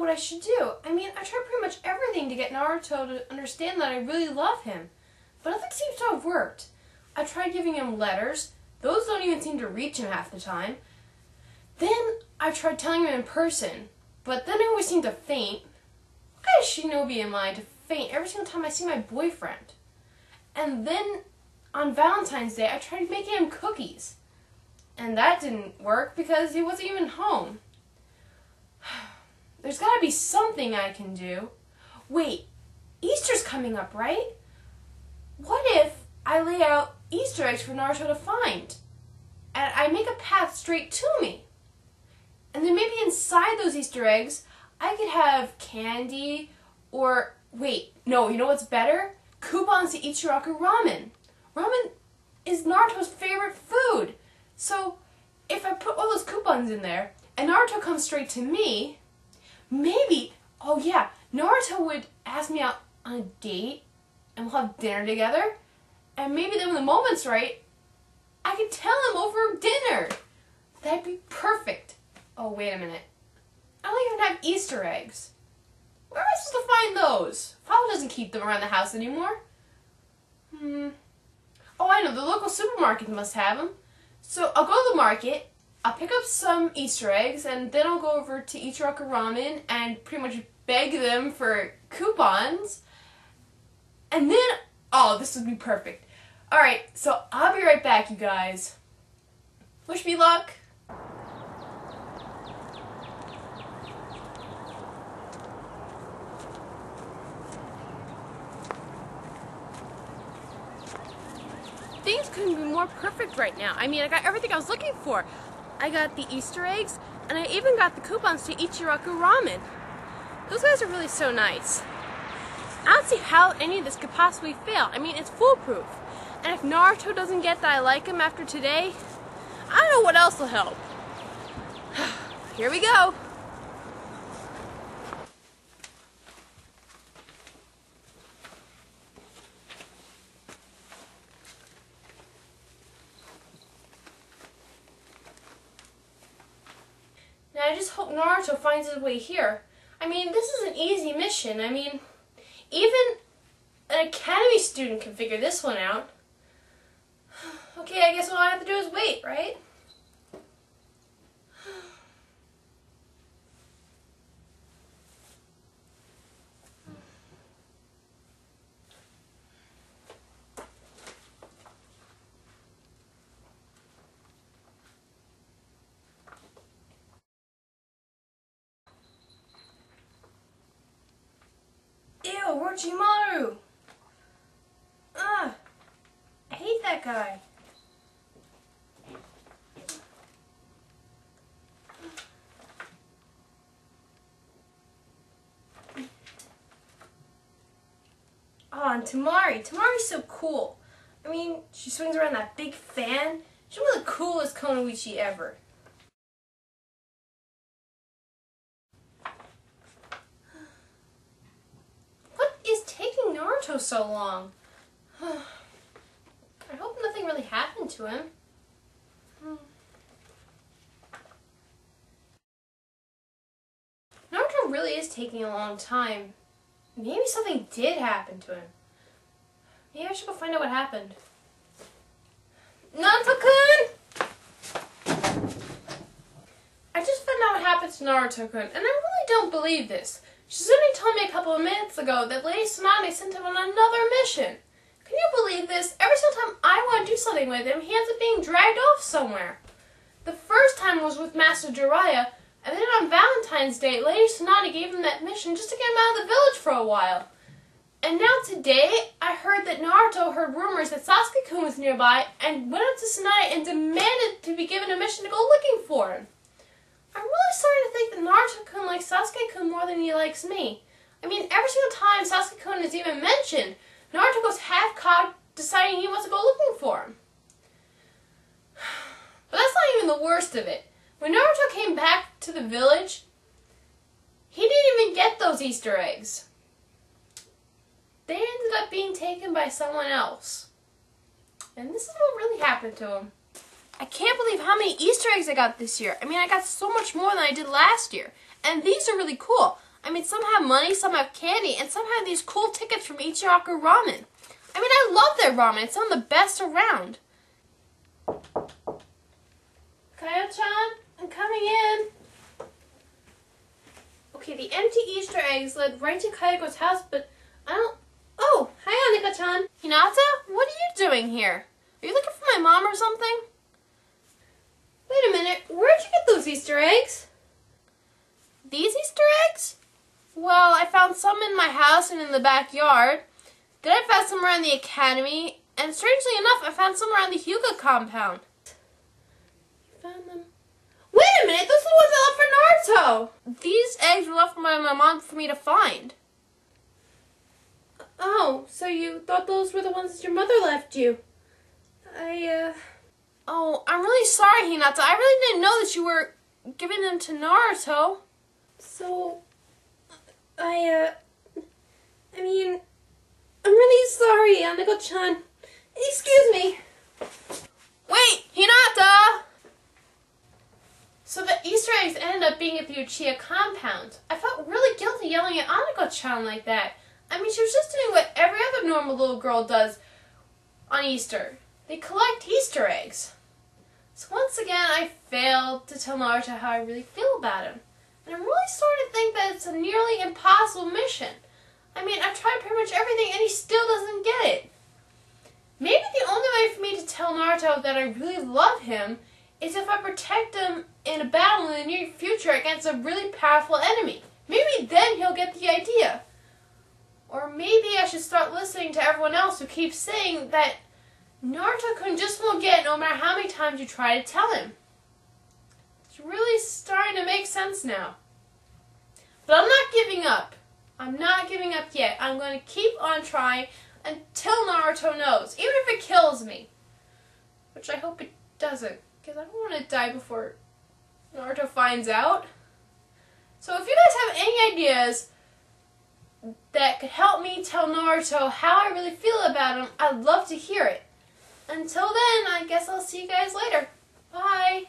what I should do. I mean, I tried pretty much everything to get Naruto to understand that I really love him, but nothing seems to have worked. I tried giving him letters. Those don't even seem to reach him half the time. Then I tried telling him in person, but then I always seem to faint. What kind of shinobi am I to faint every single time I see my boyfriend? And then on Valentine's Day, I tried making him cookies. And that didn't work because he wasn't even home. There's gotta be something I can do. Wait, Easter's coming up, right? What if I lay out Easter eggs for Naruto to find? And I make a path straight to me. And then maybe inside those Easter eggs, I could have candy or... Wait, no, you know what's better? Coupons to Ichiraku Ramen. Ramen is Naruto's favorite food. So if I put all those coupons in there, and Naruto comes straight to me, maybe, oh yeah, Naruto would ask me out on a date, and we'll have dinner together, and maybe then when the moment's right, I could tell him over dinner. That'd be perfect. Oh, wait a minute. I don't even have Easter eggs. Where am I supposed to find those? Father doesn't keep them around the house anymore. Oh, I know, the local supermarket must have them. So I'll go to the market, I'll pick up some Easter eggs, and then I'll go over to Ichiraku Ramen and pretty much beg them for coupons. And then, oh, this would be perfect. Alright, so I'll be right back, you guys. Wish me luck. Things couldn't be more perfect right now. I mean, I got everything I was looking for. I got the Easter eggs, and I even got the coupons to Ichiraku Ramen. Those guys are really so nice. I don't see how any of this could possibly fail. I mean, it's foolproof. And if Naruto doesn't get that I like him after today, I don't know what else will help. Here we go. I just hope Naruto finds his way here. I mean, this is an easy mission. I mean, even an academy student can figure this one out. Okay, I guess all I have to do is wait, right? Orochimaru! Ugh! I hate that guy. Oh, and Tamari. Tamari's so cool. I mean, she swings around that big fan. She's one of the coolest Konoichi ever. So long. I hope nothing really happened to him. Naruto really is taking a long time. Maybe something did happen to him. Maybe I should go find out what happened. Naruto-kun! I just found out what happened to Naruto-kun, and I really don't believe this. Tsunade told me a couple of minutes ago that Lady Tsunade sent him on another mission. Can you believe this? Every single time I want to do something with him, he ends up being dragged off somewhere. The first time was with Master Jiraiya, and then on Valentine's Day, Lady Tsunade gave him that mission just to get him out of the village for a while. And now today, I heard that Naruto heard rumors that Sasuke-kun was nearby and went up to Tsunade and demanded to be given a mission to go looking for him. I'm really starting to think that Naruto-kun likes Sasuke-kun more than he likes me. I mean, every single time Sasuke-kun is even mentioned, Naruto goes half-cocked, deciding he wants to go looking for him. But that's not even the worst of it. When Naruto came back to the village, he didn't even get those Easter eggs. They ended up being taken by someone else. And this is what really happened to him. I can't believe how many Easter eggs I got this year. I mean, I got so much more than I did last year. And these are really cool. I mean, some have money, some have candy, and some have these cool tickets from Ichiraku Ramen. I mean, I love their ramen. It's some of the best around. Kaya-chan, I'm coming in. Okay, the empty Easter eggs led right to Kayako's house, but I don't... Oh, hi, Anika-chan. Hinata, what are you doing here? Are you looking for my mom or something? Wait a minute, where'd you get those Easter eggs? These Easter eggs? Well, I found some in my house and in the backyard. Then I found some around the academy, and strangely enough, I found some around the Hyuga compound. You found them? Wait a minute, those are the ones I left for Naruto! These eggs were left by my mom for me to find. Oh, so you thought those were the ones that your mother left you. Oh, I'm really sorry, Hinata. I really didn't know that you were giving them to Naruto. So, I mean... I'm really sorry, Aniko-chan. Excuse me. Wait, Hinata! So the Easter eggs ended up being at the Uchiha compound. I felt really guilty yelling at Aniko-chan like that. I mean, she was just doing what every other normal little girl does on Easter. They collect Easter eggs. So once again, I failed to tell Naruto how I really feel about him. And I'm really starting to think that it's a nearly impossible mission. I mean, I've tried pretty much everything and he still doesn't get it. Maybe the only way for me to tell Naruto that I really love him is if I protect him in a battle in the near future against a really powerful enemy. Maybe then he'll get the idea. Or maybe I should start listening to everyone else who keeps saying that Naruto couldn't just won't get it no matter how many times you try to tell him. It's really starting to make sense now. But I'm not giving up. I'm not giving up yet. I'm going to keep on trying until Naruto knows, even if it kills me. Which I hope it doesn't, because I don't want to die before Naruto finds out. So if you guys have any ideas that could help me tell Naruto how I really feel about him, I'd love to hear it. Until then, I guess I'll see you guys later. Bye!